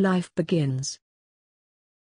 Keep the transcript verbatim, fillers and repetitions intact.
life begins.